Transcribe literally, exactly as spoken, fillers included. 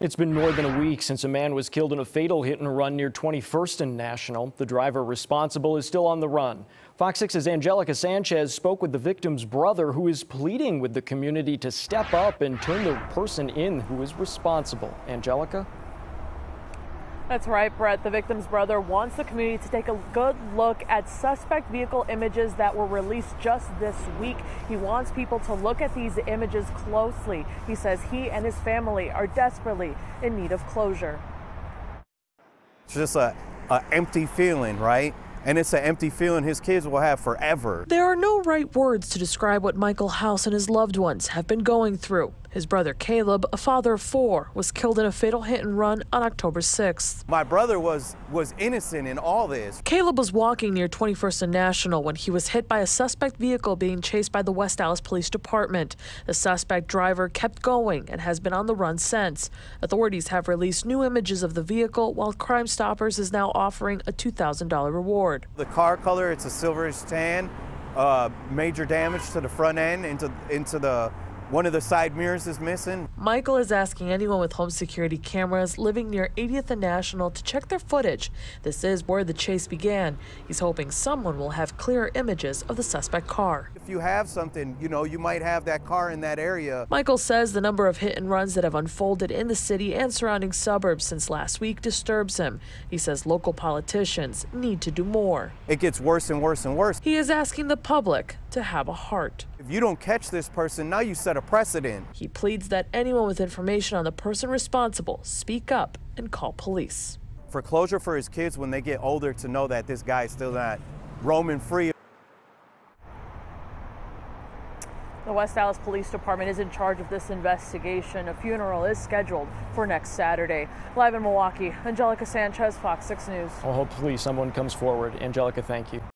It's been more than a week since a man was killed in a fatal hit-and-run near twenty-first and National. The driver responsible is still on the run. Fox six's Angelica Sanchez spoke with the victim's brother, who is pleading with the community to step up and turn the person in who is responsible. Angelica? That's right, Brett. The victim's brother wants the community to take a good look at suspect vehicle images that were released just this week. He wants people to look at these images closely. He says he and his family are desperately in need of closure. It's just a, a empty feeling, right? And it's an empty feeling his kids will have forever. There are no right words to describe what Michael House and his loved ones have been going through. His brother Caleb, a father of four, was killed in a fatal hit and run on October sixth. My brother was was innocent in all this. Caleb was walking near twenty-first and National when he was hit by a suspect vehicle being chased by the West Dallas Police Department. The suspect driver kept going and has been on the run since. Authorities have released new images of the vehicle, while Crime Stoppers is now offering a two thousand dollar reward. The car color, it's a silverish tan, uh, major damage to the front end, into, into the one of the side mirrors is missing. Michael is asking anyone with home security cameras living near eightieth and National to check their footage. This is where the chase began. He's hoping someone will have clear images of the suspect car. If you have something, you know, you might have that car in that area. Michael says the number of hit and runs that have unfolded in the city and surrounding suburbs since last week disturbs him. He says local politicians need to do more. It gets worse and worse and worse. He is asking the public to have a heart. If you don't catch this person, now you set a precedent. He pleads that anyone with information on the person responsible speak up and call police. For closure for his kids when they get older, to know that this guy is still not roaming free. The West Dallas Police Department is in charge of this investigation. A funeral is scheduled for next Saturday. Live in Milwaukee, Angelica Sanchez, Fox six News. Well, hopefully someone comes forward. Angelica, thank you.